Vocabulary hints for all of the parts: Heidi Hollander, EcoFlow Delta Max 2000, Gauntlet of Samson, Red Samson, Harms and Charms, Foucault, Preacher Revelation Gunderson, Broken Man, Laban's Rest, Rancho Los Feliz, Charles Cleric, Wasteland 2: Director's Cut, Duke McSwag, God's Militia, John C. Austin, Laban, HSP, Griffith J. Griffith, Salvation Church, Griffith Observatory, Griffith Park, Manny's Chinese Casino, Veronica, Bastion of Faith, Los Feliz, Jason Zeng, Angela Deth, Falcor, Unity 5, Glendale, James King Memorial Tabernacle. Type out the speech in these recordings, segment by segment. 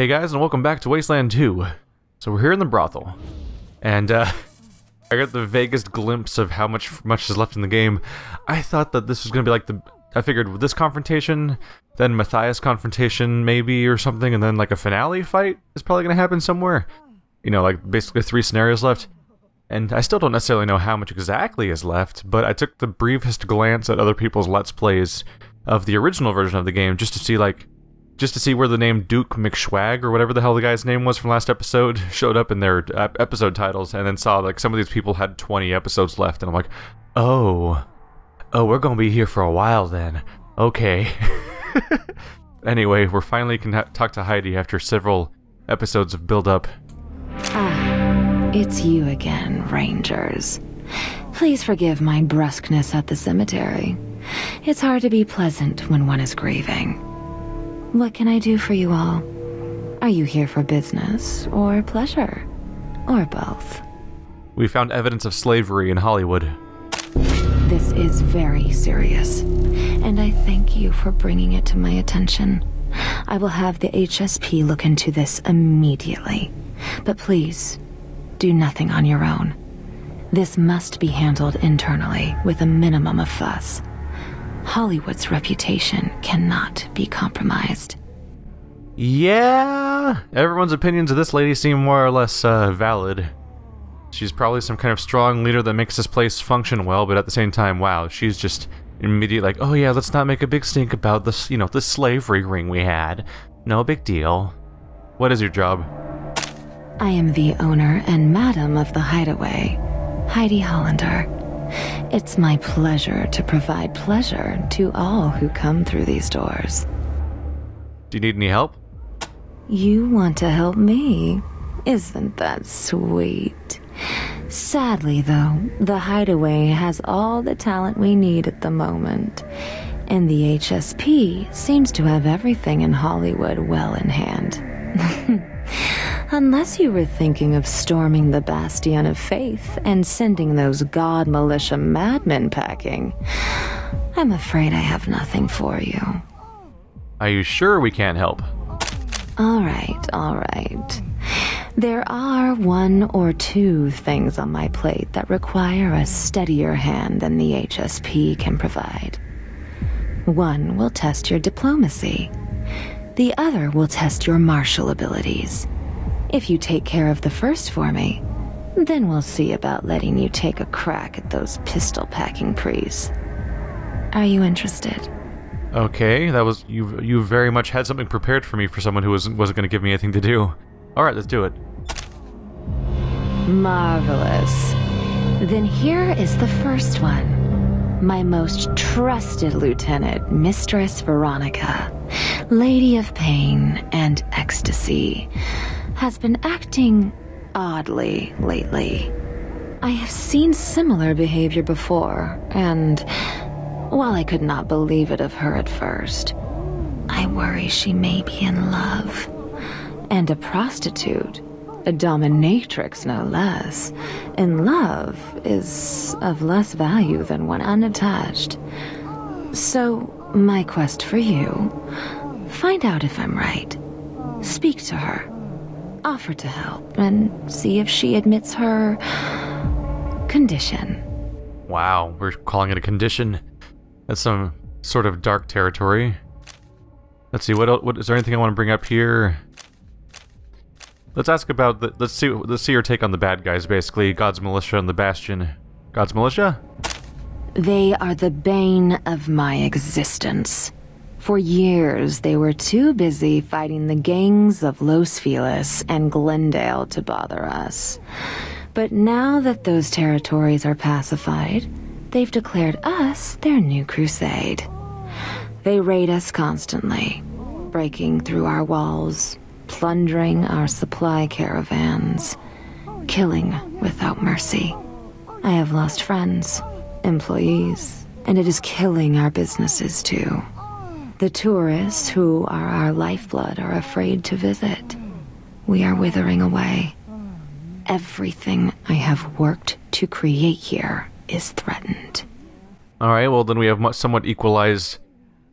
Hey guys, and welcome back to Wasteland 2. So we're here in the brothel, and I got the vaguest glimpse of how much is left in the game. I thought that this was gonna be like the... I figured this confrontation, then Matthias' confrontation maybe or something, and then like a finale fight is probably gonna happen somewhere. You know, like basically 3 scenarios left. And I still don't necessarily know how much exactly is left, but I took the briefest glance at other people's Let's Plays of the original version of the game just to see like... just to see where the name Duke McSwag, or whatever the hell the guy's name was from last episode, showed up in their episode titles, and then saw like some of these people had 20 episodes left, and I'm like, oh, we're gonna be here for a while then. Okay. Anyway, we're finally can talk to Heidi after several episodes of build-up. Ah, it's you again, Rangers. Please forgive my brusqueness at the cemetery. It's hard to be pleasant when one is grieving. What can I do for you all? Are you here for business, or pleasure, or both? We found evidence of slavery in Hollywood. This is very serious, and I thank you for bringing it to my attention. I will have the HSP look into this immediately, but please, do nothing on your own. This must be handled internally with a minimum of fuss. Hollywood's reputation cannot be compromised. Yeah, everyone's opinions of this lady seem more or less valid. She's probably some kind of strong leader that makes this place function well, but at the same time, wow, she's just immediately like, oh yeah, let's not make a big stink about this, you know, the slavery ring we had. No big deal. What is your job? I am the owner and madam of the Hideaway, Heidi Hollander. It's my pleasure to provide pleasure to all who come through these doors. Do you need any help? You want to help me? Isn't that sweet? Sadly, though, the Hideaway has all the talent we need at the moment, and the HSP seems to have everything in Hollywood well in hand. Unless you were thinking of storming the Bastion of Faith and sending those God Militia madmen packing, I'm afraid I have nothing for you. Are you sure we can't help? All right. There are 1 or 2 things on my plate that require a steadier hand than the HSP can provide. 1 will test your diplomacy. The other will test your martial abilities. If you take care of the first for me, then we'll see about letting you take a crack at those pistol-packing prees. Are you interested? Okay, that was... you very much had something prepared for me for someone who wasn't going to give me anything to do. Alright, let's do it. Marvelous. Then here is the first one. My most trusted lieutenant, Mistress Veronica, Lady of Pain and Ecstasy, has been acting oddly lately. I have seen similar behavior before, and while I could not believe it of her at first, I worry she may be in love. And a prostitute, a dominatrix no less, in love is of less value than one unattached. So my quest for you, find out if I'm right. Speak to her. Offer to help, and see if she admits her condition. Wow, we're calling it a condition. That's some sort of dark territory. Let's see, what is there anything I want to bring up here? Let's ask about the, let's see your take on the bad guys, basically. God's Militia and the Bastion. God's Militia? They are the bane of my existence. For years, they were too busy fighting the gangs of Los Feliz and Glendale to bother us. But now that those territories are pacified, they've declared us their new crusade. They raid us constantly, breaking through our walls, plundering our supply caravans, killing without mercy. I have lost friends, employees, and it is killing our businesses too. The tourists, who are our lifeblood, are afraid to visit. We are withering away. Everything I have worked to create here is threatened. Alright, well then we have somewhat equalized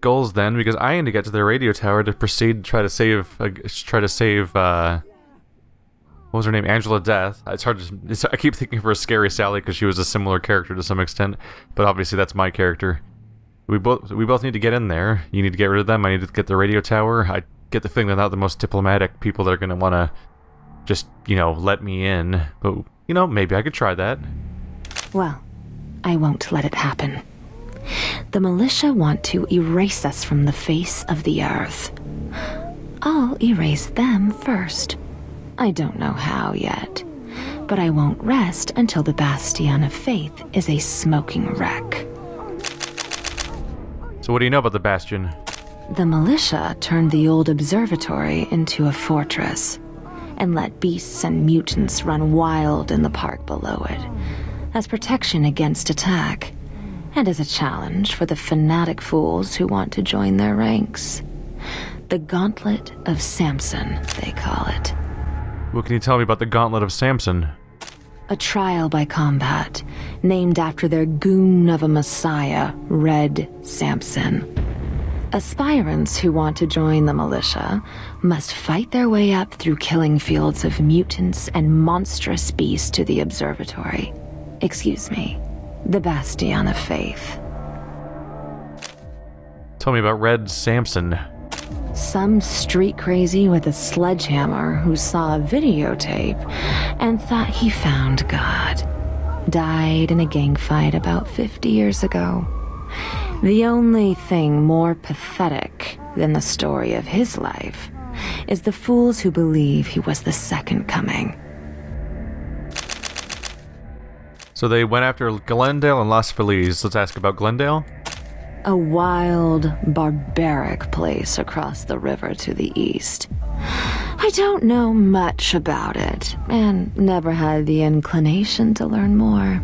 goals then, because I need to get to the radio tower to proceed to try to save what was her name? Angela Deth. It's hard to. I keep thinking of her as Scary Sally because she was a similar character to some extent, but obviously that's my character. We both need to get in there. You need to get rid of them. I need to get the radio tower. I get the thing without the most diplomatic people that are going to want to just, you know, let me in. But, you know, maybe I could try that. Well, I won't let it happen. The militia want to erase us from the face of the earth. I'll erase them first. I don't know how yet, but I won't rest until the Bastion of Faith is a smoking wreck. So what do you know about the Bastion? The militia turned the old observatory into a fortress and let beasts and mutants run wild in the park below it as protection against attack and as a challenge for the fanatic fools who want to join their ranks. The Gauntlet of Samson, they call it. What can you tell me about the Gauntlet of Samson? A trial by combat, named after their goon of a messiah, Red Samson. Aspirants who want to join the militia must fight their way up through killing fields of mutants and monstrous beasts to the observatory. Excuse me, the Bastion of Faith. Tell me about Red Samson. Some street crazy with a sledgehammer who saw a videotape and thought he found God. Died in a gang fight about 50 years ago. The only thing more pathetic than the story of his life is the fools who believe he was the second coming. So they went after Glendale and Los Feliz. Let's ask about Glendale. A wild, barbaric place across the river to the east. I don't know much about it, and never had the inclination to learn more.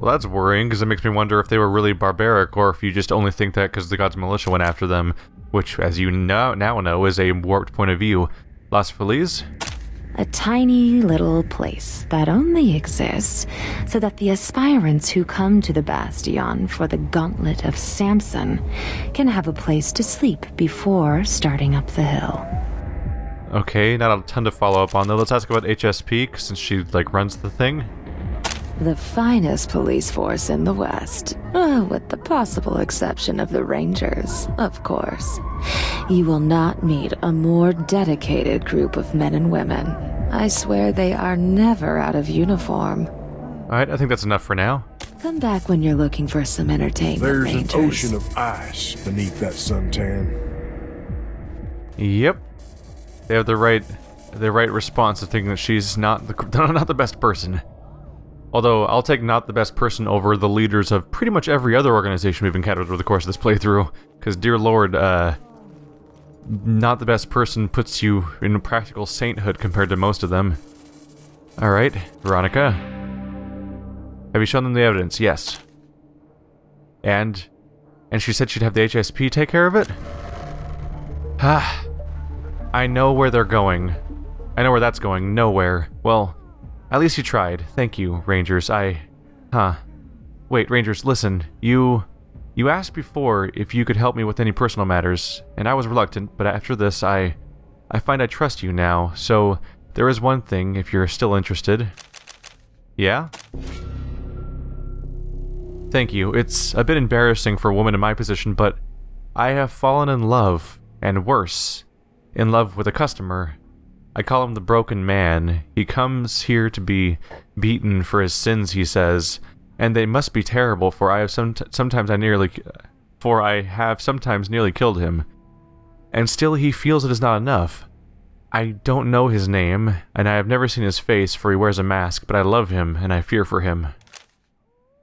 Well, that's worrying, because it makes me wonder if they were really barbaric, or if you just only think that because the God's Militia went after them, which, as you now know, is a warped point of view. Los Feliz? A tiny little place that only exists so that the aspirants who come to the Bastion for the Gauntlet of Samson can have a place to sleep before starting up the hill. Okay, not a ton to follow up on though. Let's ask about HSP since she like runs the thing. The finest police force in the West, with the possible exception of the Rangers, of course. You will not meet a more dedicated group of men and women. I swear they are never out of uniform. Alright, I think that's enough for now. Come back when you're looking for some entertainment, There's Rangers. An ocean of ice beneath that suntan. Yep. They have the right response to thinking that she's not the best person. Although, I'll take not the best person over the leaders of pretty much every other organization we've encountered over the course of this playthrough. Because, dear lord, not the best person puts you in practical sainthood compared to most of them. Alright, Veronica. Have you shown them the evidence? Yes. And she said she'd have the HSP take care of it? Ah. I know where they're going. I know where that's going. Nowhere. Well... At least you tried. Thank you, Rangers. Wait, Rangers, listen. You asked before if you could help me with any personal matters, and I was reluctant, but after this, I find I trust you now, so there is one thing if you're still interested. Yeah? Thank you. It's a bit embarrassing for a woman in my position, but I have fallen in love, and worse, in love with a customer. I call him the Broken Man. He comes here to be beaten for his sins, he says, and they must be terrible, for I have sometimes nearly killed him. And still he feels it is not enough. I don't know his name, and I have never seen his face, for he wears a mask, but I love him, and I fear for him.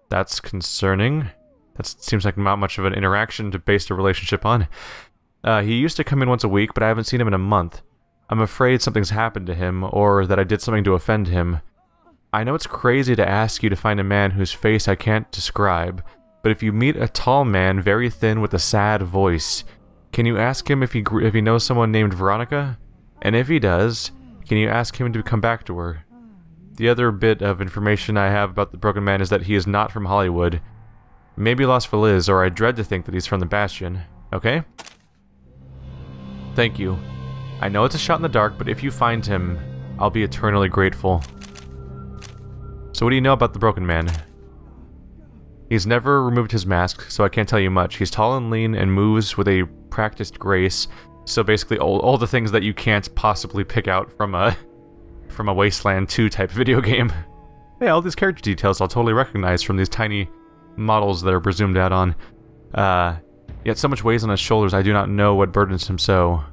That's concerning. That seems like not much of an interaction to base a relationship on. He used to come in once a week, but I haven't seen him in a month. I'm afraid something's happened to him, or that I did something to offend him. I know it's crazy to ask you to find a man whose face I can't describe, but if you meet a tall man, very thin, with a sad voice, can you ask him if he knows someone named Veronica? And if he does, can you ask him to come back to her? The other bit of information I have about the Broken Man is that he is not from Hollywood. Maybe Los Feliz, or I dread to think that he's from the Bastion. Okay? Thank you. I know it's a shot in the dark, but if you find him, I'll be eternally grateful. So what do you know about the Broken Man? He's never removed his mask, so I can't tell you much. He's tall and lean and moves with a practiced grace. So basically all the things that you can't possibly pick out from a Wasteland 2 type video game. Yeah, all these character details I'll totally recognize from these tiny models that are presumed add-on. Yet so much weighs on his shoulders, I do not know what burdens him so.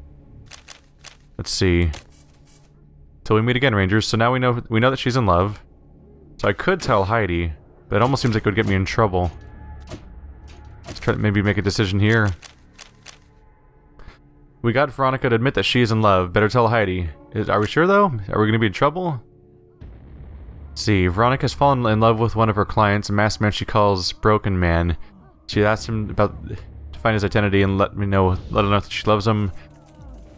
Let's see. Till we meet again, Rangers. So now we know that she's in love. So I could tell Heidi, but it almost seems like it would get me in trouble. Let's try to maybe make a decision here. We got Veronica to admit that she is in love. Better tell Heidi. Are we sure, though? Are we gonna be in trouble? Let's see, Veronica has fallen in love with one of her clients, a masked man she calls Broken Man. She asked him to find his identity and let her know that she loves him.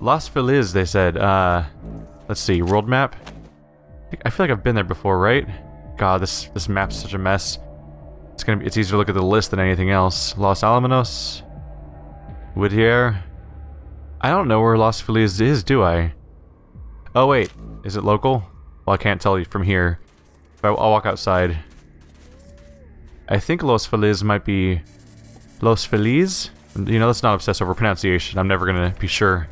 Los Feliz, they said. Let's see, world map? I feel like I've been there before, right? God, this map's such a mess. It's easier to look at the list than anything else. Los Alaminos? Whittier? I don't know where Los Feliz is, do I? Oh wait, is it local? Well, I can't tell you from here. I'll walk outside. I think Los Feliz might be... Los Feliz? You know, let's not obsess over pronunciation, I'm never gonna be sure.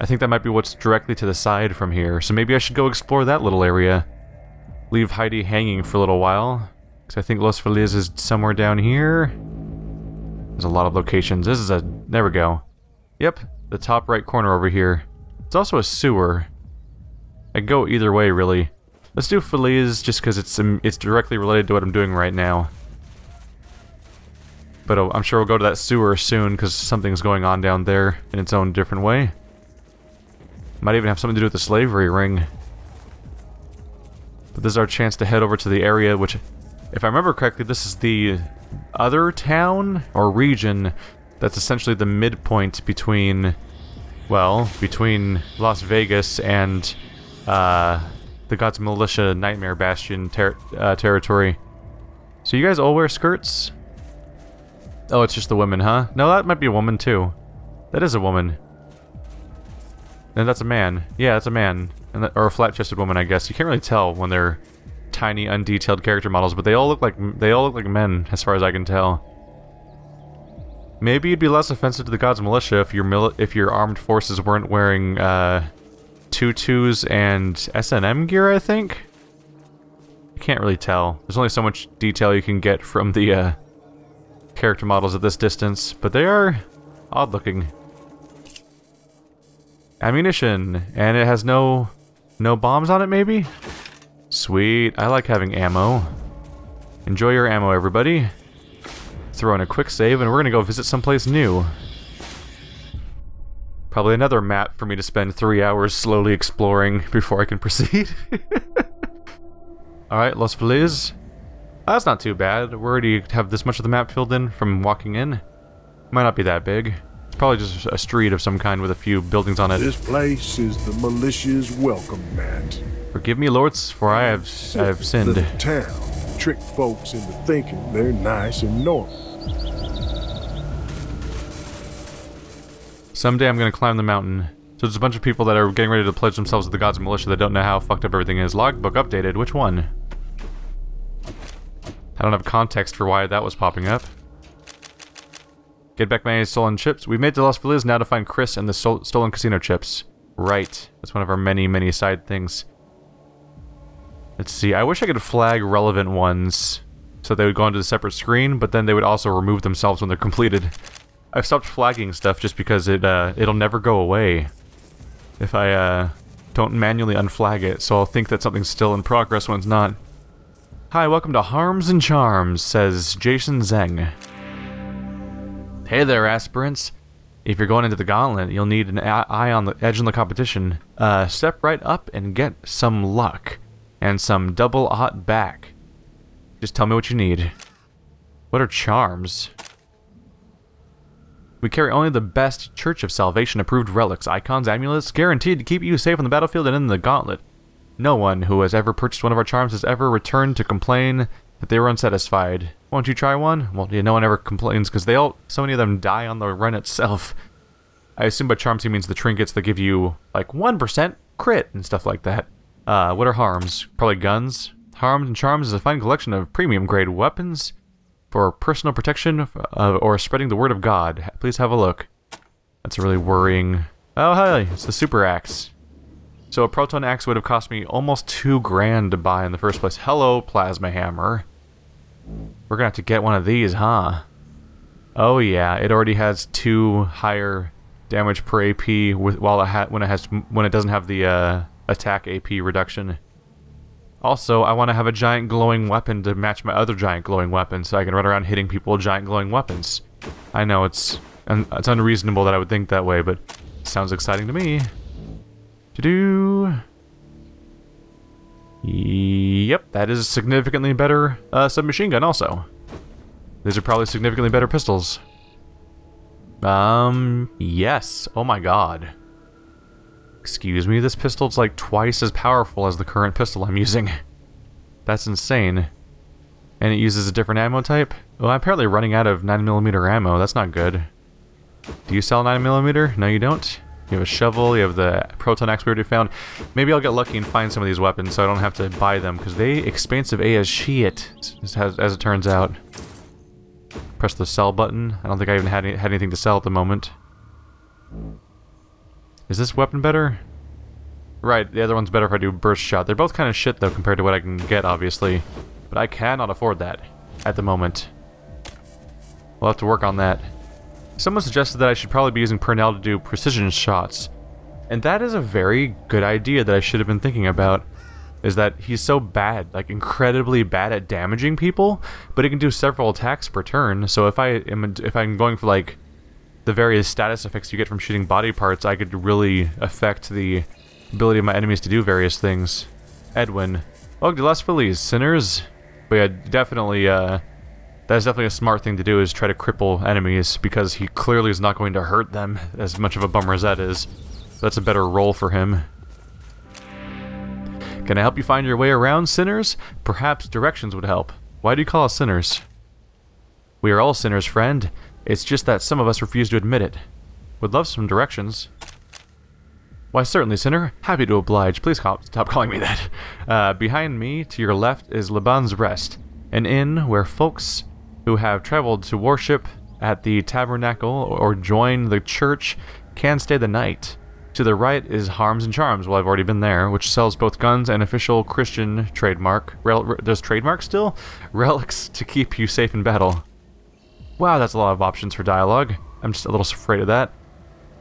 I think that might be what's directly to the side from here, so maybe I should go explore that little area. Leave Heidi hanging for a little while, because I think Los Feliz is somewhere down here. There's a lot of locations. This is a... there we go. Yep. The top right corner over here. It's also a sewer. I go either way, really. Let's do Feliz just because it's directly related to what I'm doing right now. But I'm sure we'll go to that sewer soon because something's going on down there in its own different way. Might even have something to do with the slavery ring. But this is our chance to head over to the area which, if I remember correctly, this is the other town or region. That's essentially the midpoint between, well, between Las Vegas and the God's Militia Nightmare Bastion territory. So you guys all wear skirts? Oh, it's just the women, huh? No, that might be a woman too. That is a woman. And that's a man. Yeah, that's a man. And that, or a flat-chested woman, I guess. You can't really tell when they're tiny, undetailed character models, but they all look like men, as far as I can tell. Maybe you'd be less offensive to the God's Militia if your armed forces weren't wearing tutus and S&M gear, I think? I can't really tell. There's only so much detail you can get from the character models at this distance, but they are odd-looking. Ammunition, and it has no bombs on it, maybe? Sweet, I like having ammo. Enjoy your ammo, everybody. Throw in a quick save and we're gonna go visit someplace new. Probably another map for me to spend 3 hours slowly exploring before I can proceed. Alright, Los Feliz. Oh, that's not too bad. We already have this much of the map filled in from walking in. Might not be that big. It's probably just a street of some kind with a few buildings on it. This place is the Militia's welcome mat. Forgive me, lords, for I have sinned. The town tricked folks into thinking they're nice and normal. Someday I'm gonna climb the mountain. So there's a bunch of people that are getting ready to pledge themselves to the God's Militia that don't know how fucked up everything is. Logbook updated, which one? I don't have context for why that was popping up. Get back my stolen chips. We've made to Los Feliz now to find Chris and the stolen casino chips. Right. That's one of our many, many side things. Let's see, I wish I could flag relevant ones so they would go onto the separate screen, but then they would also remove themselves when they're completed. I've stopped flagging stuff just because it'll never go away if I don't manually unflag it, so I'll think that something's still in progress when it's not. Hi, welcome to Harms and Charms, says Jason Zeng. Hey there, aspirants. If you're going into the Gauntlet, you'll need an eye on the edge in the competition. Step right up and get some luck. And some double-aught back. Just tell me what you need. What are charms? We carry only the best Church of Salvation approved relics, icons, amulets, guaranteed to keep you safe on the battlefield and in the Gauntlet. No one who has ever purchased one of our charms has ever returned to complain that they were unsatisfied. Won't you try one? Well, yeah, no one ever complains because they all, so many of them die on the run itself. I assume by charms he means the trinkets that give you like 1% crit and stuff like that. What are harms? Probably guns. Harms and Charms is a fine collection of premium grade weapons for personal protection or spreading the word of God. Please have a look. That's really worrying. Oh, hi, it's the super axe. So a proton axe would have cost me almost $2 grand to buy in the first place. Hello, plasma hammer. We're gonna have to get one of these, huh? Oh yeah, it already has 2 higher damage per AP with, while it when it doesn't have the attack AP reduction. Also, I want to have a giant glowing weapon to match my other giant glowing weapon, so I can run around hitting people with giant glowing weapons. I know it's unreasonable that I would think that way, but it sounds exciting to me. Yep, that is a significantly better submachine gun. Also, these are probably significantly better pistols. Yes. Oh my God. Excuse me. This pistol's like twice as powerful as the current pistol I'm using. That's insane. And it uses a different ammo type. Well, I'm apparently running out of 9mm ammo. That's not good. Do you sell 9mm? No, you don't. You have a shovel, you have the proton axe we already found. Maybe I'll get lucky and find some of these weapons so I don't have to buy them, because they expensive as shit, as it turns out. Press the sell button. I don't think I even had anything to sell at the moment. Is this weapon better? Right, the other one's better if I do burst shot. They're both kind of shit, though, compared to what I can get, obviously. But I cannot afford that at the moment. We'll have to work on that. Someone suggested that I should probably be using Purnell to do precision shots. And that is a very good idea that I should have been thinking about, is that he's so bad, like incredibly bad at damaging people, but he can do several attacks per turn. So if I'm going for like the various status effects you get from shooting body parts, I could really affect the ability of my enemies to do various things. Edwin. Welcome to Los Feliz, sinners. But yeah, definitely that's definitely a smart thing to do, is try to cripple enemies, because he clearly is not going to hurt them, as much of a bummer as that is. That's a better role for him. Can I help you find your way around, sinners? Perhaps directions would help. Why do you call us sinners? We are all sinners, friend. It's just that some of us refuse to admit it. Would love some directions. Why, certainly, sinner. Happy to oblige. Please stop calling me that. Behind me, to your left, is Laban's Rest, an inn where folks who have traveled to worship at the tabernacle or join the church can stay the night. To the right is Harms and Charms, well I've already been there, which sells both guns and official Christian trademark. There's trademark still? Relics to keep you safe in battle. Wow, that's a lot of options for dialogue. I'm just a little afraid of that.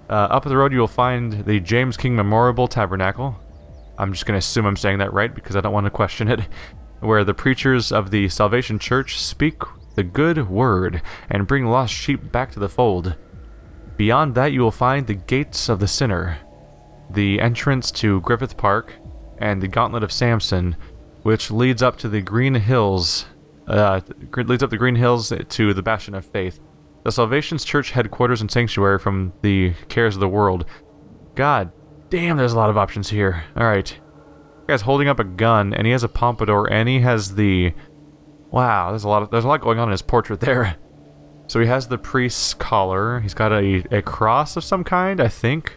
Up the road you will find the James King Memorial Tabernacle. I'm just going to assume I'm saying that right because I don't want to question it. Where the preachers of the Salvation Church speak the good word and bring lost sheep back to the fold. Beyond that you will find the Gates of the Sinner, the entrance to Griffith Park, and the Gauntlet of Samson, which leads up to the Green Hills to the Bastion of Faith, the Salvation's Church headquarters and sanctuary from the cares of the world. God damn, there's a lot of options here. Alright. This guy's holding up a gun, and he has a pompadour, and he has the... Wow, there's a lot going on in his portrait there. So he has the priest's collar, he's got a cross of some kind, I think.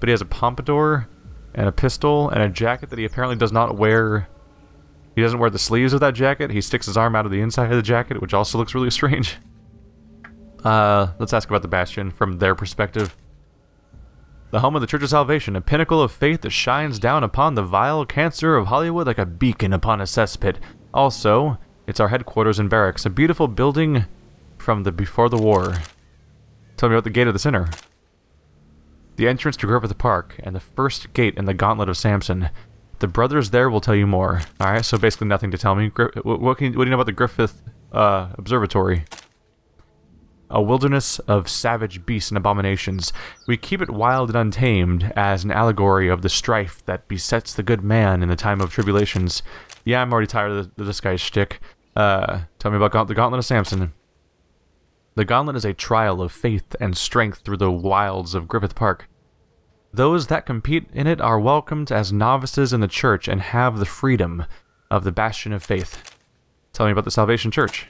But he has a pompadour, and a pistol, and a jacket that he apparently does not wear. He doesn't wear the sleeves of that jacket, he sticks his arm out of the inside of the jacket, which also looks really strange. Let's ask about the Bastion from their perspective. The home of the Church of Salvation, a pinnacle of faith that shines down upon the vile cancer of Hollywood like a beacon upon a cesspit. Also, it's our headquarters and barracks, a beautiful building from before the war. Tell me about the Gate of the Sinner. The entrance to Griffith Park, and the first gate in the Gauntlet of Samson. The brothers there will tell you more. Alright, so basically nothing to tell me. What do you know about the Griffith Observatory? A wilderness of savage beasts and abominations. We keep it wild and untamed as an allegory of the strife that besets the good man in the time of tribulations. Yeah, I'm already tired of this guy's shtick. Tell me about the Gauntlet of Samson. The Gauntlet is a trial of faith and strength through the wilds of Griffith Park. Those that compete in it are welcomed as novices in the church and have the freedom of the Bastion of Faith. Tell me about the Salvation Church.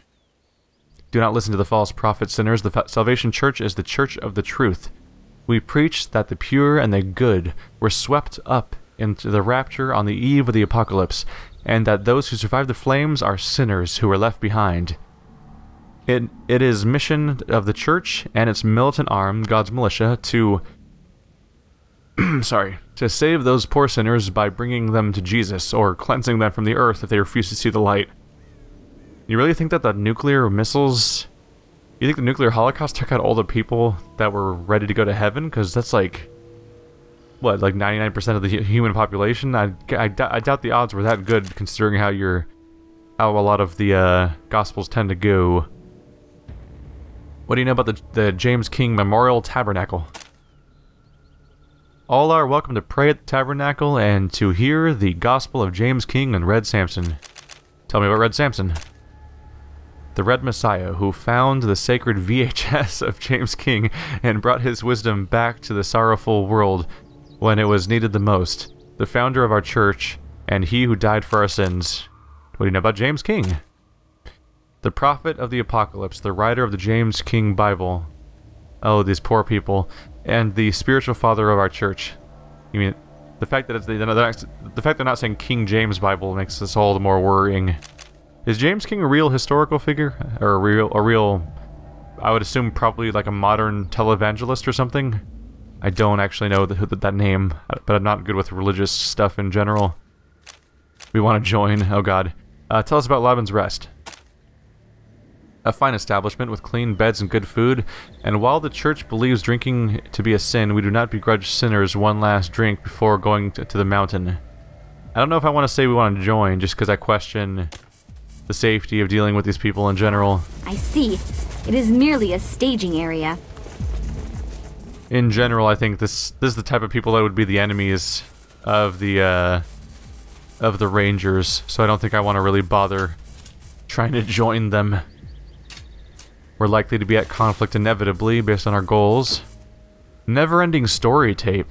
Do not listen to the false prophet sinners. The Salvation Church is the church of the truth. We preach that the pure and the good were swept up into the rapture on the eve of the apocalypse, and that those who survived the flames are sinners who were left behind. It is mission of the church and its militant arm, God's Militia, to to save those poor sinners by bringing them to Jesus, or cleansing them from the earth if they refuse to see the light. You really think that the nuclear missiles... You think the nuclear holocaust took out all the people that were ready to go to heaven? Because that's like... what, like 99% of the human population? I doubt the odds were that good, considering how you're... how a lot of the Gospels tend to go. What do you know about the James King Memorial Tabernacle? All are welcome to pray at the tabernacle and to hear the Gospel of James King and Red Samson. Tell me about Red Samson. The Red Messiah, who found the sacred VHS of James King and brought his wisdom back to the sorrowful world when it was needed the most. The founder of our church, and he who died for our sins. What do you know about James King? The prophet of the apocalypse, the writer of the James King Bible. Oh, these poor people. And the spiritual father of our church. You mean, the fact that it's the fact they're not saying King James Bible makes this all the more worrying. Is James King a real historical figure? Or a real, I would assume probably like a modern televangelist or something? I don't actually know that name, but I'm not good with religious stuff in general. We want to join, oh god. Tell us about Laban's Rest. A fine establishment with clean beds and good food, and while the church believes drinking to be a sin, we do not begrudge sinners one last drink before going to the mountain. I don't know if I want to say we want to join, just because I question the safety of dealing with these people in general. I see. It is merely a staging area. In general, I think this is the type of people that would be the enemies of the Rangers, so I don't think I want to really bother trying to join them. We're likely to be at conflict inevitably based on our goals. Never-ending story tape.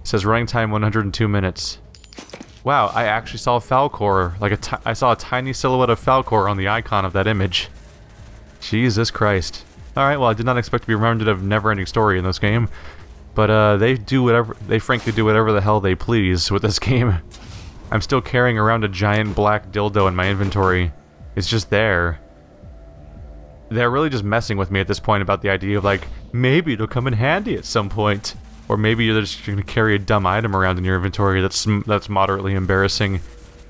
It says running time 102 minutes. Wow, I actually saw Falcor. I saw a tiny silhouette of Falcor on the icon of that image. Jesus Christ. Alright, well I did not expect to be reminded of never-ending story in this game. But they frankly do whatever the hell they please with this game. I'm still carrying around a giant black dildo in my inventory. It's just there. They're really just messing with me at this point about the idea of, like, maybe it'll come in handy at some point. Or maybe you're just going to carry a dumb item around in your inventory that's moderately embarrassing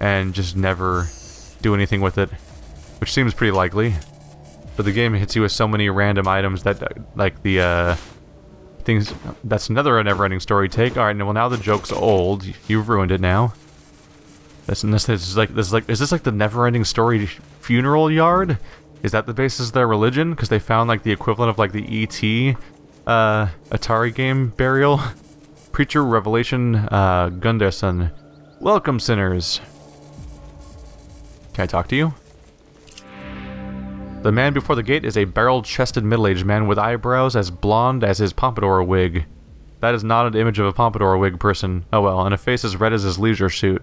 and just never do anything with it. Which seems pretty likely. But the game hits you with so many random items that, like, the, things... That's another never-ending story take. Alright, well, now the joke's old. You've ruined it now. Is this, like, the never-ending story funeral yard? Is that the basis of their religion? Because they found like the equivalent of like the E.T. Atari game burial. Preacher Revelation Gunderson. Welcome, sinners. Can I talk to you? The man before the gate is a barrel-chested middle-aged man with eyebrows as blonde as his pompadour wig. That is not an image of a pompadour wig person. Oh well, and a face as red as his leisure suit.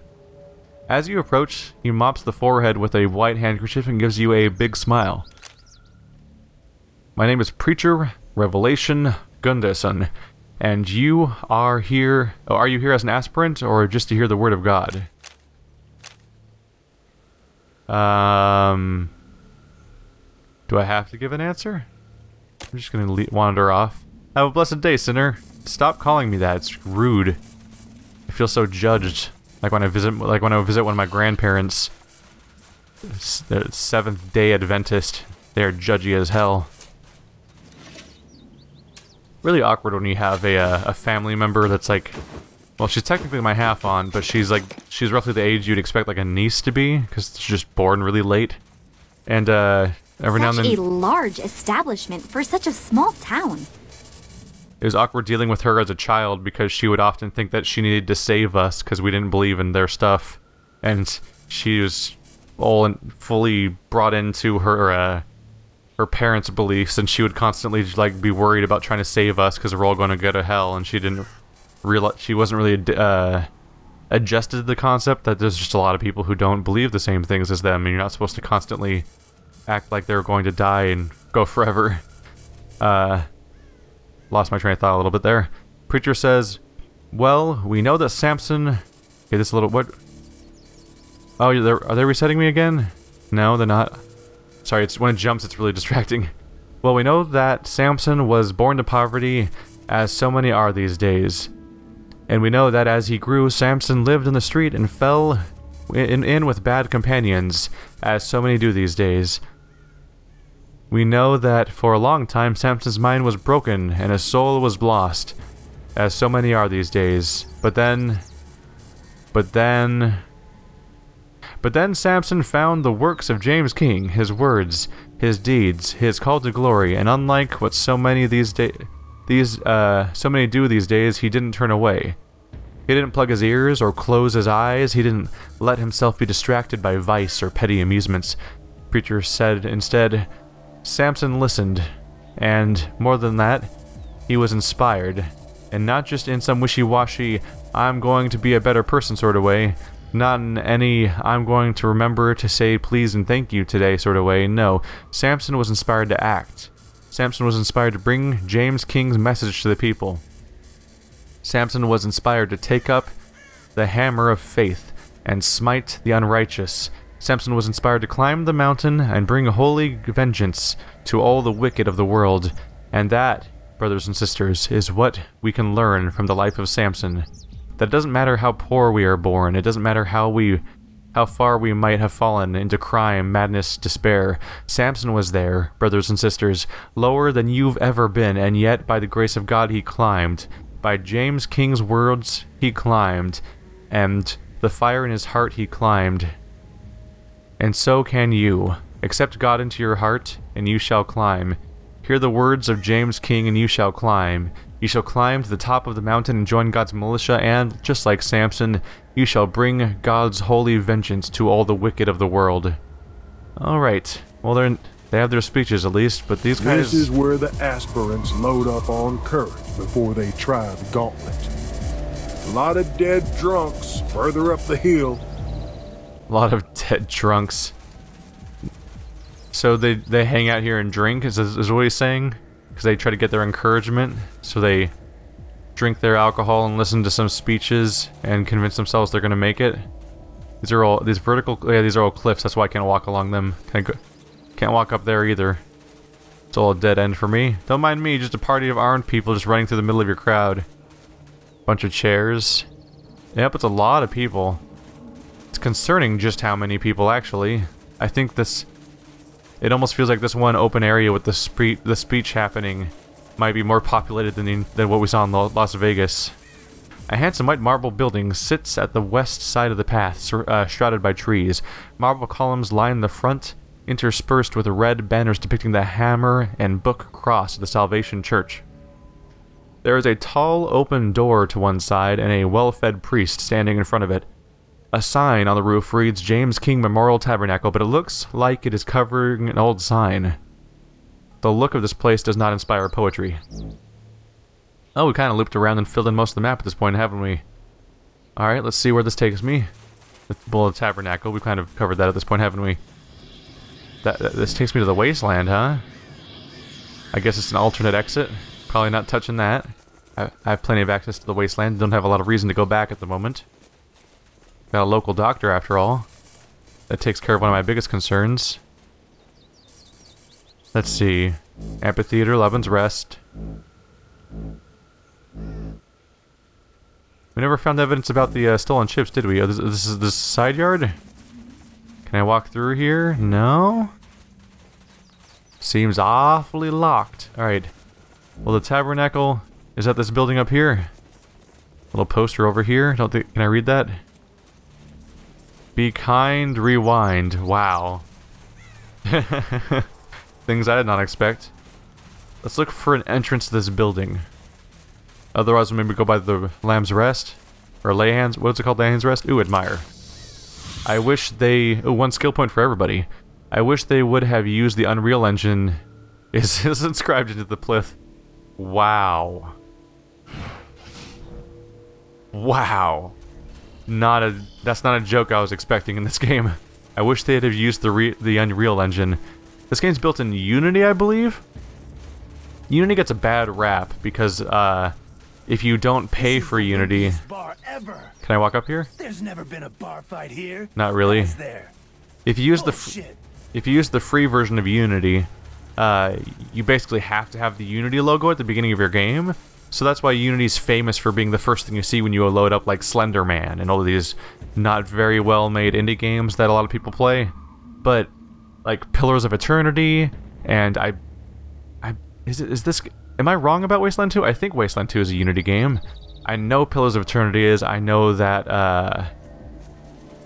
As you approach, he mops the forehead with a white handkerchief and gives you a big smile. My name is Preacher Revelation Gunderson, and you are here... Oh, are you here as an aspirant, or just to hear the Word of God? Do I have to give an answer? I'm just gonna wander off. Have a blessed day, sinner. Stop calling me that, it's rude. I feel so judged. Like when I visit one of my grandparents, they're Seventh-day Adventist, they're judgy as hell. Really awkward when you have a family member that's like, well, she's technically my half-aunt, but she's roughly the age you'd expect like a niece to be, because she's just born really late. And every now and then, such a large establishment for such a small town. It was awkward dealing with her as a child because she would often think that she needed to save us because we didn't believe in their stuff. And she was all and fully brought into her parents' beliefs, and she would constantly like be worried about trying to save us because we're all going to go to hell, and she didn't realize she wasn't really adjusted to the concept that there's just a lot of people who don't believe the same things as them, and you're not supposed to constantly act like they were going to die and go forever. Lost my train of thought a little bit there. Preacher says, well, we know that Samson... Okay, this little... What? Oh, are they resetting me again? No, they're not. Sorry, it's when it jumps, it's really distracting. Well, we know that Samson was born to poverty, as so many are these days. And we know that as he grew, Samson lived in the street and fell in with bad companions, as so many do these days. We know that for a long time, Samson's mind was broken and his soul was lost, as so many are these days. But then Samson found the works of James King, his words, his deeds, his call to glory, and unlike what so many do these days, he didn't turn away. He didn't plug his ears or close his eyes. He didn't let himself be distracted by vice or petty amusements. Preacher said instead, Samson listened, and more than that, he was inspired, and not just in some wishy-washy, I'm going to be a better person sort of way, not in any, I'm going to remember to say please and thank you today sort of way, no. Samson was inspired to act. Samson was inspired to bring James King's message to the people. Samson was inspired to take up the hammer of faith and smite the unrighteous. Samson was inspired to climb the mountain and bring holy vengeance to all the wicked of the world. And that, brothers and sisters, is what we can learn from the life of Samson. That it doesn't matter how poor we are born, it doesn't matter how far we might have fallen into crime, madness, despair. Samson was there, brothers and sisters, lower than you've ever been, and yet by the grace of God he climbed. By James King's words he climbed, and the fire in his heart he climbed. And so can you. Accept God into your heart, and you shall climb. Hear the words of James King, and you shall climb. You shall climb to the top of the mountain and join God's militia, and, just like Samson, you shall bring God's holy vengeance to all the wicked of the world. Alright, well they have their speeches at least, but these guys... This is where the aspirants load up on courage before they try the gauntlet. A lot of dead drunks further up the hill. A lot of dead drunks. So they hang out here and drink, is what he's saying? Because they try to get their encouragement, so they drink their alcohol and listen to some speeches and convince themselves they're gonna make it. These are all these vertical, yeah, these are all cliffs. That's why I can't walk along them. Can't walk up there either. It's all a dead end for me. Don't mind me, just a party of armed people just running through the middle of your crowd. Bunch of chairs. Yep, it's a lot of people. It's concerning just how many people actually. I think this. It almost feels like this one open area with the speech happening might be more populated than what we saw in Las Vegas. A handsome white marble building sits at the west side of the path, shrouded by trees. Marble columns line the front, interspersed with red banners depicting the hammer and book cross of the Salvation Church. There is a tall open door to one side and a well-fed priest standing in front of it. A sign on the roof reads James King Memorial Tabernacle, but it looks like it is covering an old sign. The look of this place does not inspire poetry. Oh, we kind of looped around and filled in most of the map at this point, haven't we? Alright, let's see where this takes me. The Bull of Tabernacle, we kind of covered that at this point, haven't we? This takes me to the Wasteland, huh? I guess it's an alternate exit. Probably not touching that. I have plenty of access to the Wasteland, don't have a lot of reason to go back at the moment. Got a local doctor, after all. That takes care of one of my biggest concerns. Let's see. Amphitheater, Laban's Rest. We never found evidence about the stolen chips, did we? Oh, this is the side yard? Can I walk through here? No? Seems awfully locked. Alright. Well, the tabernacle is at this building up here. Little poster over here. Don't think. Can I read that? Be kind, rewind. Wow. Things I did not expect. Let's look for an entrance to this building. Otherwise, we'll maybe go by the Lamb's Rest. Or Lay Hands. What's it called? Lay Hands Rest? Ooh, admire. I wish they... Ooh, one skill point for everybody. I wish they would have used the Unreal Engine. Is inscribed into the plith. Wow. Wow. That's not a joke I was expecting in this game. I wish they'd have used the Unreal Engine. This game's built in Unity, I believe. Unity gets a bad rap because if you don't pay for Unity... Can I walk up here? There's never been a bar fight here. Not really. If you use the free version of Unity, you basically have to have the Unity logo at the beginning of your game. So that's why Unity's famous for being the first thing you see when you load up like Slender Man and all of these not very well made indie games that a lot of people play. But like Pillars of Eternity and am I wrong about Wasteland 2? I think Wasteland 2 is a Unity game. I know Pillars of Eternity is. I know that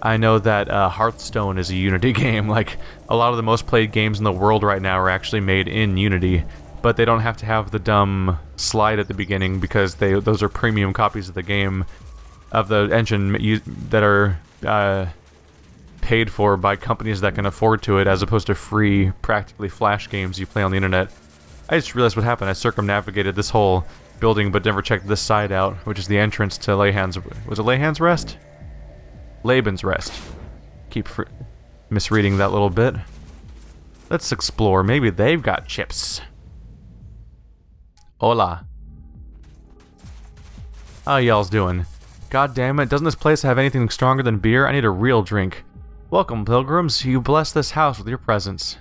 Hearthstone is a Unity game. Like, a lot of the most played games in the world right now are actually made in Unity, but they don't have to have the dumb slide at the beginning because those are premium copies of the game, of the engine that are paid for by companies that can afford to it, as opposed to free, practically Flash games you play on the internet. I just realized what happened. I circumnavigated this whole building but never checked this side out, which is the entrance to Laban's... Was it Laban's Rest? Laban's Rest. Keep misreading that little bit. Let's explore. Maybe they've got chips. Hola. How y'all's doing? God damn it, doesn't this place have anything stronger than beer? I need a real drink. Welcome, pilgrims. You bless this house with your presence.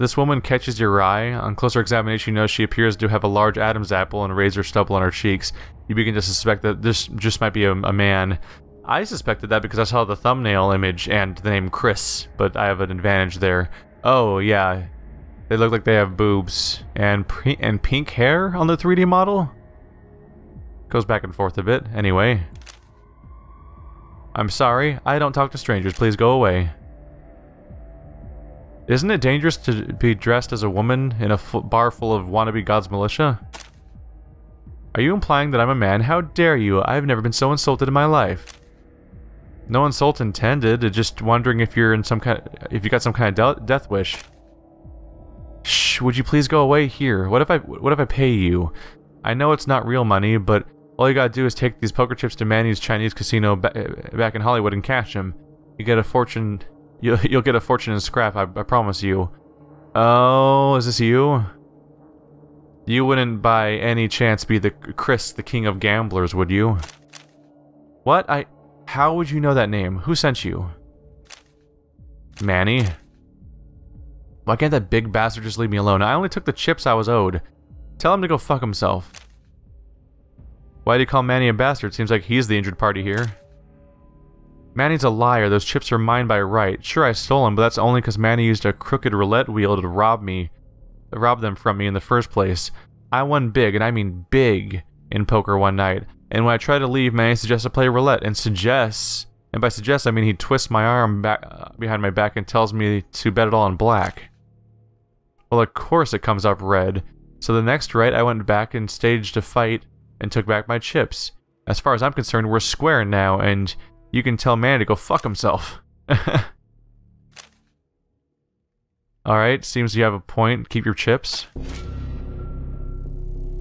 This woman catches your eye. On closer examination, you know she appears to have a large Adam's apple and razor stubble on her cheeks. You begin to suspect that this just might be a man. I suspected that because I saw the thumbnail image and the name Chris, but I have an advantage there. Oh, yeah. They look like they have boobs. And pink hair on the 3D model? Goes back and forth a bit. Anyway. I'm sorry. I don't talk to strangers. Please go away. Isn't it dangerous to be dressed as a woman in a bar full of wannabe God's Militia? Are you implying that I'm a man? How dare you? I've never been so insulted in my life. No insult intended. Just wondering if you're in some kind of, if you got some kind of death wish. Shh! Would you please go away here? What if I pay you? I know it's not real money, but all you gotta do is take these poker chips to Manny's Chinese Casino back in Hollywood and cash them. You get a fortune. You'll get a fortune in scrap, I promise you. Oh, is this you? You wouldn't by any chance be the Chris, the king of gamblers, would you? What? How would you know that name? Who sent you? Manny? Why can't that big bastard just leave me alone? I only took the chips I was owed. Tell him to go fuck himself. Why do you call Manny a bastard? Seems like he's the injured party here. Manny's a liar. Those chips are mine by right. Sure, I stole them, but that's only because Manny used a crooked roulette wheel to rob them from me in the first place. I won big, and I mean big, in poker one night. And when I tried to leave, Manny suggests I play roulette, and suggests, and by suggests I mean he twists my arm back behind my back and tells me to bet it all on black. Well, of course it comes up red. So the next right, I went back and staged a fight and took back my chips. As far as I'm concerned, we're square now, and you can tell Manny to go fuck himself. Alright, seems you have a point. Keep your chips.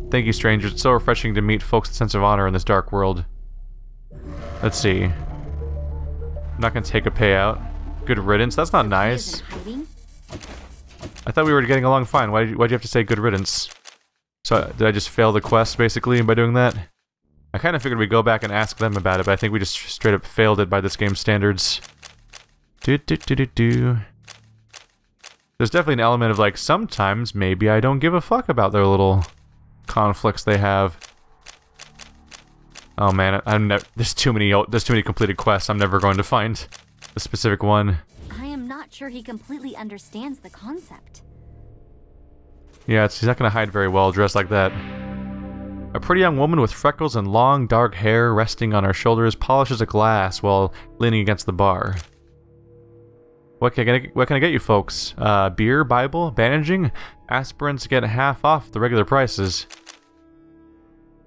Thank you, strangers. It's so refreshing to meet folks with a sense of honor in this dark world. Let's see. I'm not gonna take a payout. Good riddance. That's not nice. I thought we were getting along fine. Why'd you have to say good riddance? So, did I just fail the quest, basically, by doing that? I kind of figured we'd go back and ask them about it, but I think we just straight up failed it by this game's standards. There's definitely an element of, like, sometimes maybe I don't give a fuck about their little conflicts they have. Oh man, there's too many completed quests. I'm never going to find the specific one. I am not sure he completely understands the concept. Yeah, he's not going to hide very well dressed like that. A pretty young woman with freckles and long, dark hair resting on her shoulders polishes a glass while leaning against the bar. What can I get you folks? Beer, Bible, bandaging? Aspirants get half off the regular prices.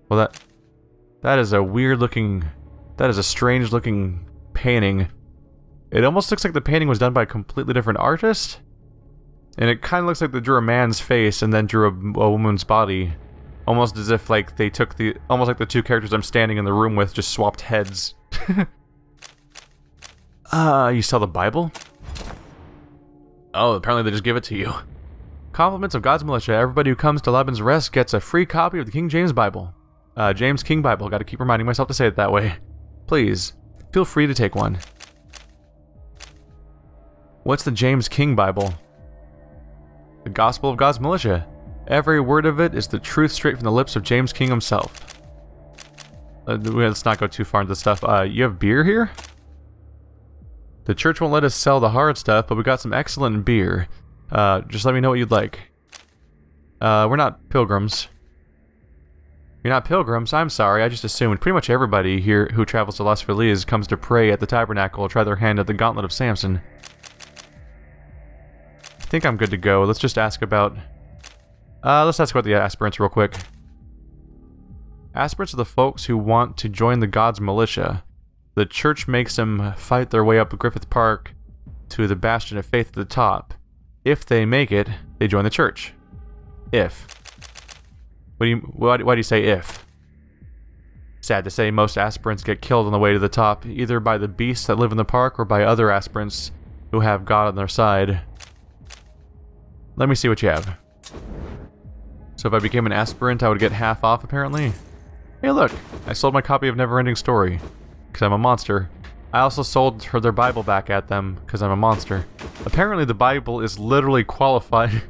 Well, that is a weird-looking... That is a strange-looking painting. It almost looks like the painting was done by a completely different artist. And it kind of looks like they drew a man's face and then drew a woman's body. Almost as if like they took the, almost like the two characters I'm standing in the room with just swapped heads. You sell the Bible? Oh, apparently they just give it to you. Compliments of God's Militia. Everybody who comes to Laban's Rest gets a free copy of the King James Bible. James King Bible. Gotta keep reminding myself to say it that way. Please, feel free to take one. What's the James King Bible? The Gospel of God's Militia. Every word of it is the truth straight from the lips of James King himself. Let's not go too far into this stuff. You have beer here? The church won't let us sell the hard stuff, but we got some excellent beer. Just let me know what you'd like. We're not pilgrims. You're not pilgrims? I'm sorry, I just assumed pretty much everybody here who travels to Los Feliz comes to pray at the tabernacle or try their hand at the Gauntlet of Samson. I think I'm good to go. Let's just ask about... let's ask about the aspirants real quick. Aspirants are the folks who want to join the God's Militia. The church makes them fight their way up Griffith Park to the Bastion of Faith at the top. If they make it, they join the church. If. Why do you say if? Sad to say, most aspirants get killed on the way to the top, either by the beasts that live in the park or by other aspirants who have God on their side. Let me see what you have. So if I became an aspirant, I would get half off, apparently. Hey look, I sold my copy of Neverending Story, because I'm a monster. I also sold her their Bible back at them, because I'm a monster. Apparently the Bible is literally qualified.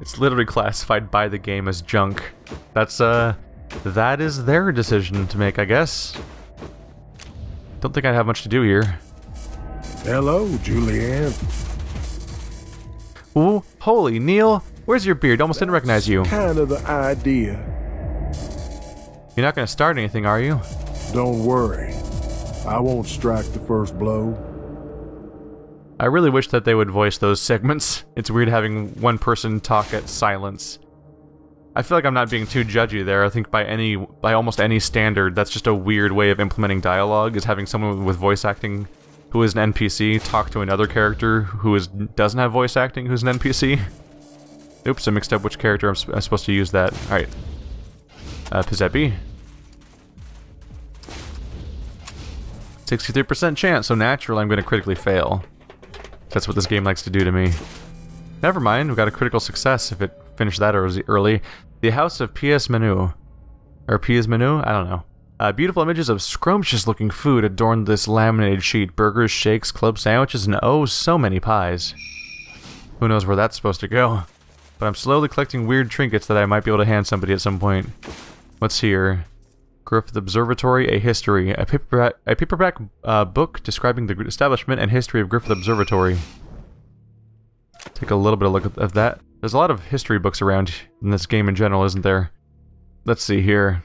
It's literally classified by the game as junk. That's, that is their decision to make, I guess. Don't think I have much to do here. Hello, Julianne. Ooh, holy Neil. Where's your beard? Almost didn't recognize you. Kind of the idea. You're not going to start anything, are you? Don't worry. I won't strike the first blow. I really wish that they would voice those segments. It's weird having one person talk at silence. I feel like I'm not being too judgy there. I think by almost any standard, that's just a weird way of implementing dialogue, is having someone with voice acting who is an NPC talk to another character who doesn't have voice acting, who's an NPC. Oops, I mixed up which character I'm supposed to use that. Alright. Pizzepi. 63% chance, so naturally I'm going to critically fail. That's what this game likes to do to me. Never mind, we got a critical success if it finished that early. The House of Pies Menu. Or Pies Menu? I don't know. Beautiful images of scrumptious looking food adorned this laminated sheet. Burgers, shakes, club sandwiches, and oh, so many pies. Who knows where that's supposed to go? But I'm slowly collecting weird trinkets that I might be able to hand somebody at some point. What's here? Griffith Observatory, a history. A paperback book describing the establishment and history of Griffith Observatory. Take a little bit of a look at that. There's a lot of history books around in this game in general, isn't there? Let's see here.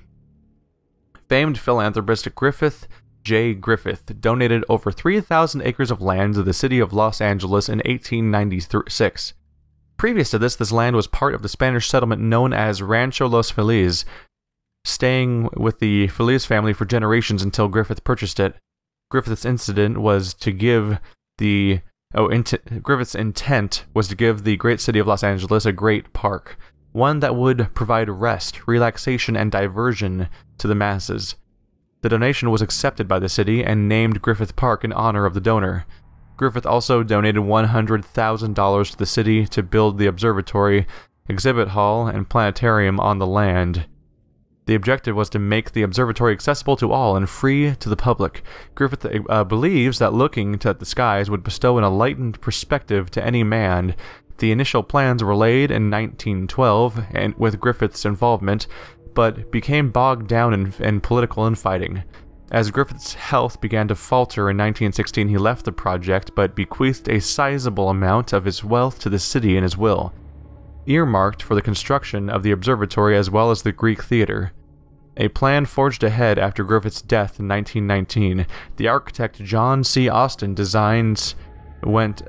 Famed philanthropist Griffith J. Griffith donated over 3,000 acres of land to the city of Los Angeles in 1896. Previous to this, this land was part of the Spanish settlement known as Rancho Los Feliz, staying with the Feliz family for generations until Griffith purchased it. Griffith's intent was to give the great city of Los Angeles a great park, one that would provide rest, relaxation, and diversion to the masses. The donation was accepted by the city and named Griffith Park in honor of the donor. Griffith also donated $100,000 to the city to build the observatory, exhibit hall, and planetarium on the land. The objective was to make the observatory accessible to all and free to the public. Griffith believes that looking at the skies would bestow an enlightened perspective to any man. The initial plans were laid in 1912 and with Griffith's involvement, but became bogged down in political infighting. As Griffith's health began to falter in 1916, he left the project, but bequeathed a sizable amount of his wealth to the city in his will, earmarked for the construction of the observatory as well as the Greek Theater. A plan forged ahead after Griffith's death in 1919. The architect John C. Austin Designs went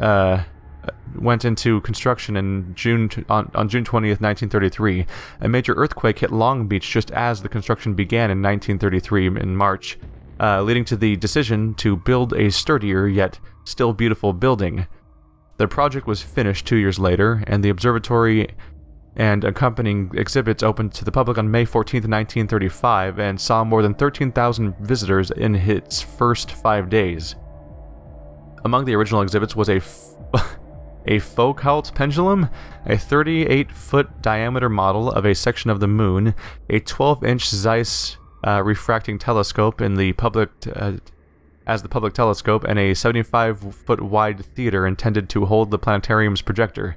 into construction in June 20th, 1933. A major earthquake hit Long Beach just as the construction began in 1933 in March, leading to the decision to build a sturdier yet still beautiful building. The project was finished 2 years later, and the observatory and accompanying exhibits opened to the public on May 14th, 1935, and saw more than 13,000 visitors in its first 5 days. Among the original exhibits was a a Foucault pendulum, a 38-foot diameter model of a section of the moon, a 12-inch Zeiss refracting telescope in the public as the public telescope, and a 75-foot wide theater intended to hold the planetarium's projector.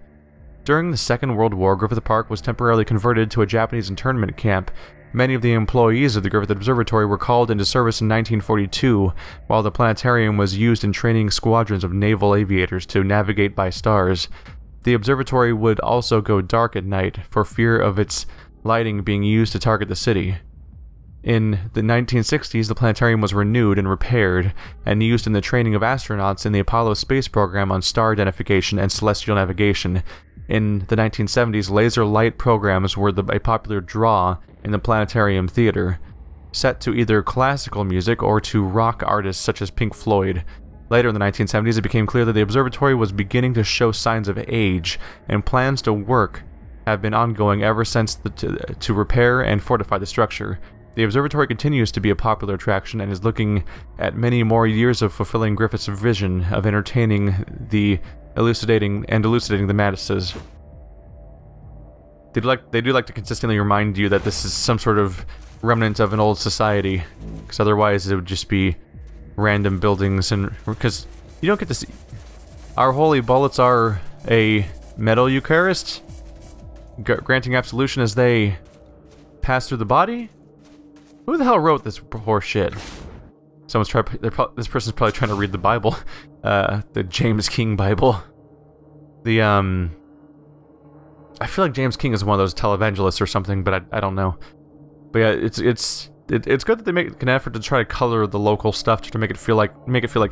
During the Second World War, Griffith Park was temporarily converted to a Japanese internment camp. Many of the employees of the Griffith Observatory were called into service in 1942, while the planetarium was used in training squadrons of naval aviators to navigate by stars. The observatory would also go dark at night for fear of its lighting being used to target the city. In the 1960s, the planetarium was renewed and repaired, and used in the training of astronauts in the Apollo space program on star identification and celestial navigation. In the 1970s, laser light programs were a popular draw in the planetarium theater, set to either classical music or to rock artists such as Pink Floyd. Later in the 1970s, it became clear that the observatory was beginning to show signs of age, and plans to work have been ongoing ever since to repair and fortify the structure. The observatory continues to be a popular attraction and is looking at many more years of fulfilling Griffith's vision of entertaining the elucidating the masses. They do like to consistently remind you that this is some sort of remnant of an old society, because otherwise it would just be random buildings, and because you don't get to see. Our holy bullets are a metal Eucharist, granting absolution as they pass through the body. Who the hell wrote this horseshit? Someone's this person's probably trying to read the Bible, the James King Bible. I feel like James King is one of those televangelists or something, but I don't know. But yeah, it's good that they make an effort to try to color the local stuff to make it feel like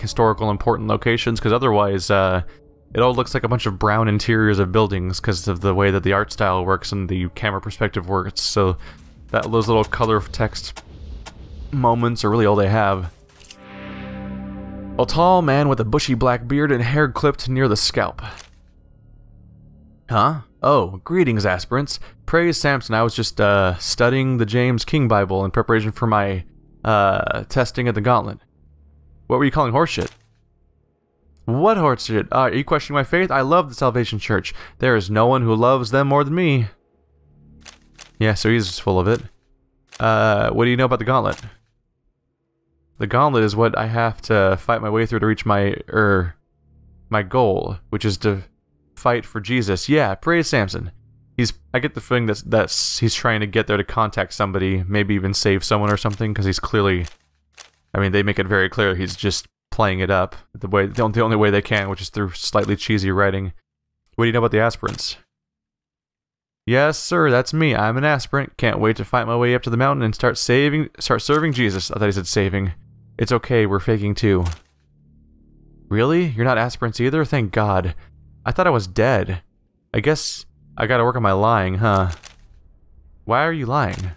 historical important locations, because otherwise, it all looks like a bunch of brown interiors of buildings because of the way that the art style works and the camera perspective works. So. Those little color text moments are really all they have. A tall man with a bushy black beard and hair clipped near the scalp. Huh? Oh, greetings, aspirants. Praise Samson, I was just studying the James King Bible in preparation for my testing at the Gauntlet. What were you calling horseshit? What horseshit? Are you questioning my faith? I love the Salvation Church. There is no one who loves them more than me. Yeah, so he's full of it. What do you know about the Gauntlet? The Gauntlet is what I have to fight my way through to reach my goal, which is to fight for Jesus. Yeah, praise Samson. I get the feeling that he's trying to get there to contact somebody, maybe even save someone or something, because he's clearly, I mean, they make it very clear he's just playing it up the only way they can, which is through slightly cheesy writing. What do you know about the aspirants? Yes, sir, that's me. I'm an aspirant. Can't wait to fight my way up to the mountain and start serving Jesus. I thought he said saving. It's okay, we're faking too. Really? You're not aspirants either? Thank God. I thought I was dead. I guess I gotta work on my lying, huh? Why are you lying?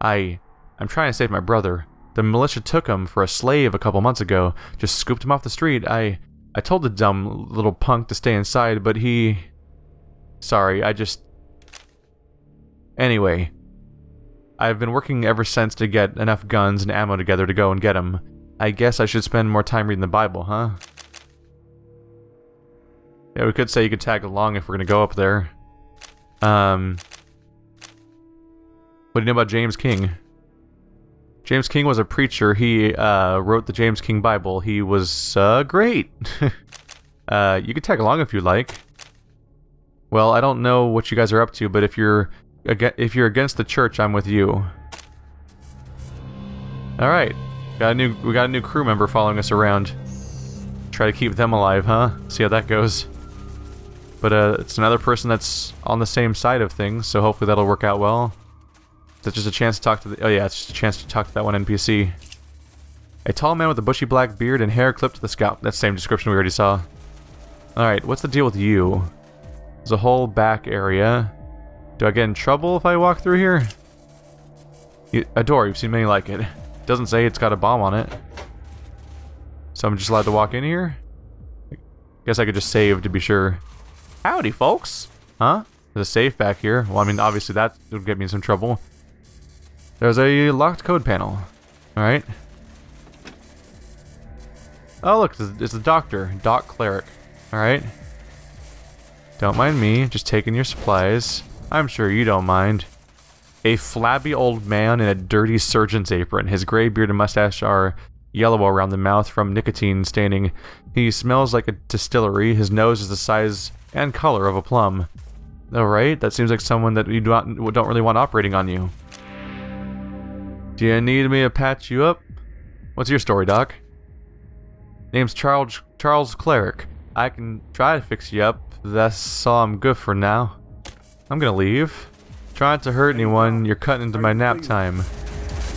I'm trying to save my brother. The militia took him for a slave a couple months ago. Just scooped him off the street. I told the dumb little punk to stay inside, but he... Sorry, Anyway, I've been working ever since to get enough guns and ammo together to go and get him. I guess I should spend more time reading the Bible, huh? Yeah, we could say you could tag along if we're gonna go up there. What do you know about James King? James King was a preacher. He wrote the James King Bible. He was great. You could tag along if you like. Well, I don't know what you guys are up to, but if you're against the church, I'm with you. All right, we got a new crew member following us around. Try to keep them alive, huh? See how that goes. But it's another person that's on the same side of things, so hopefully that'll work out well. That's just a chance to talk to. Oh yeah, it's just a chance to talk to that one NPC. A tall man with a bushy black beard and hair clipped to the scalp. That same description we already saw. All right, what's the deal with you? There's a whole back area. Do I get in trouble if I walk through here? A door, you've seen many like it. Doesn't say it's got a bomb on it. So I'm just allowed to walk in here? I guess I could just save to be sure. Howdy, folks! Huh? There's a safe back here. Well, I mean, obviously that would get me in some trouble. There's a locked code panel. Alright. Oh, look, it's the doctor. Doc Cleric. Alright. Don't mind me, just taking your supplies. I'm sure you don't mind. A flabby old man in a dirty surgeon's apron. His gray beard and mustache are yellow around the mouth from nicotine staining. He smells like a distillery. His nose is the size and color of a plum. Alright, that seems like someone that you don't really want operating on you. Do you need me to patch you up? What's your story, Doc? Name's Charles Cleric. I can try to fix you up. That's all I'm good for now. I'm gonna leave. Try not to hurt anyone. You're cutting into my nap time.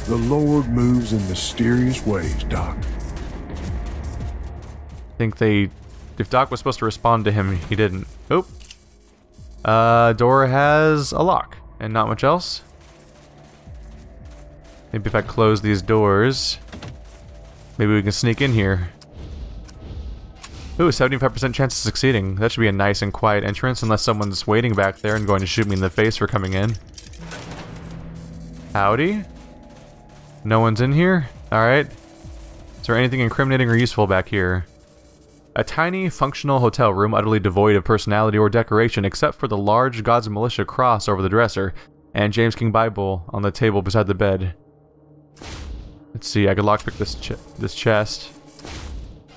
The Lord moves in mysterious ways, Doc. I think if Doc was supposed to respond to him, he didn't. Oop. Door has a lock and not much else. Maybe if I close these doors, maybe we can sneak in here. Ooh, 75% chance of succeeding. That should be a nice and quiet entrance, unless someone's waiting back there and going to shoot me in the face for coming in. Howdy? No one's in here? Alright. Is there anything incriminating or useful back here? A tiny, functional hotel room utterly devoid of personality or decoration except for the large God's Militia cross over the dresser and James King Bible on the table beside the bed. Let's see, I could lockpick this chest.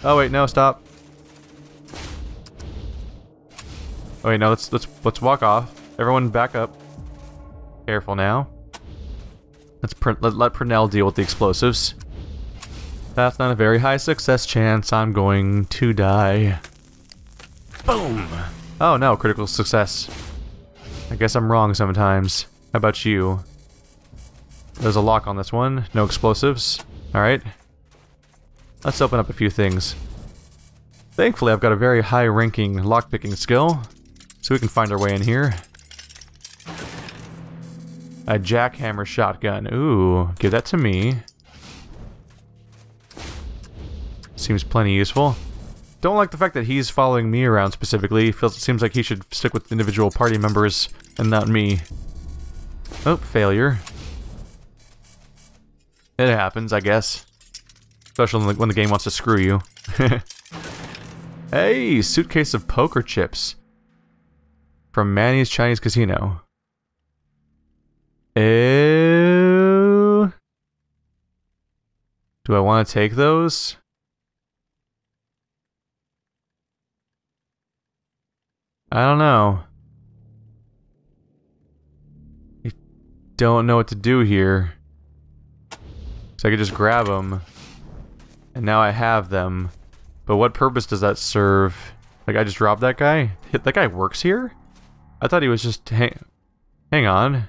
Oh wait, no, stop. Oh wait, no, let's walk off. Everyone back up. Careful now. Let Purnell deal with the explosives. That's not a very high success chance. I'm going to die. Boom! Oh no, critical success. I guess I'm wrong sometimes. How about you? There's a lock on this one. No explosives. Alright. Let's open up a few things. Thankfully, I've got a very high-ranking lockpicking skill, so we can find our way in here. A jackhammer shotgun. Ooh, give that to me. Seems plenty useful. Don't like the fact that he's following me around specifically. Seems like he should stick with individual party members and not me. Oh, failure. It happens, I guess. Especially when the game wants to screw you. Hey, suitcase of poker chips. From Manny's Chinese Casino. Ew. Do I want to take those? I don't know. I don't know what to do here. So I could just grab them. And now I have them. But what purpose does that serve? Like, I just robbed that guy? That guy works here? I thought he was just hang on.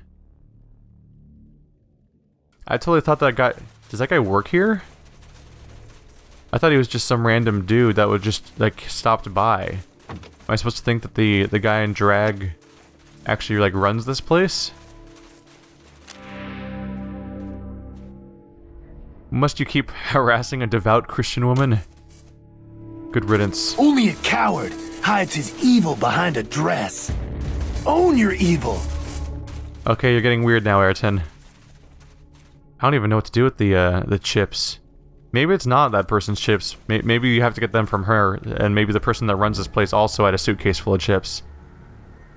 I totally thought that guy... Does that guy work here? I thought he was just some random dude that would just, like, stopped by. Am I supposed to think that the guy in drag actually, like, runs this place? Must you keep harassing a devout Christian woman? Good riddance. Only a coward hides his evil behind a dress. Own your evil! Okay, you're getting weird now, Ayrton. I don't even know what to do with the chips. Maybe it's not that person's chips. Maybe you have to get them from her, and maybe the person that runs this place also had a suitcase full of chips.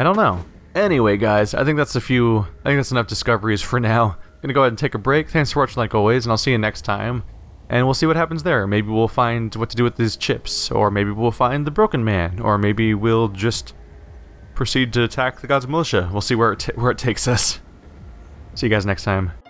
I don't know. Anyway, guys, I think that's enough discoveries for now. I'm gonna go ahead and take a break. Thanks for watching, like always, and I'll see you next time. And we'll see what happens there. Maybe we'll find what to do with these chips, or maybe we'll find the Broken Man, or maybe we'll just proceed to attack the God's Militia. We'll see where it takes us. See you guys next time.